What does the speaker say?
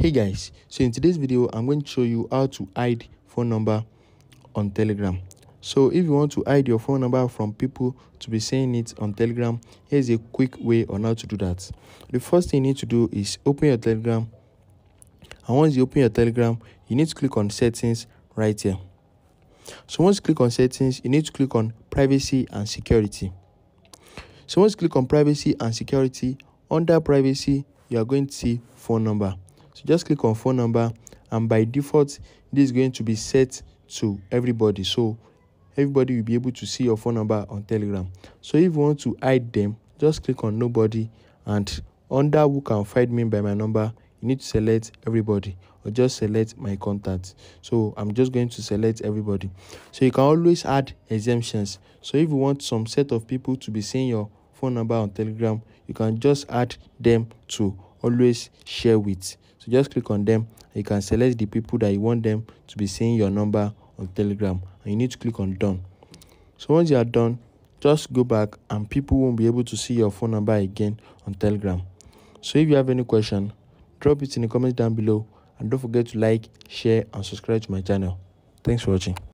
Hey guys, so in today's video I'm going to show you how to hide phone number on Telegram. So if you want to hide your phone number from people to be saying it on Telegram, here's a quick way on how to do that. The first thing you need to do is open your Telegram, and once you open your Telegram, you need to click on settings right here. So once you click on settings, you need to click on privacy and security. So once you click on privacy and security, under privacy you are going to see phone number. So just click on phone number, and by default this is going to be set to everybody, so everybody will be able to see your phone number on Telegram. So if you want to hide them, just click on nobody, and under who can find me by my number, you need to select everybody or just select my contacts. So I'm just going to select everybody. So you can always add exemptions. So if you want some set of people to be seeing your phone number on Telegram, you can just add them to always share with. So just click on them. You can select the people that you want them to be seeing your number on Telegram, and you need to click on done. So once you are done, just go back and people won't be able to see your phone number again on Telegram. So if you have any question, drop it in the comments down below, and don't forget to like, share and subscribe to my channel. Thanks for watching.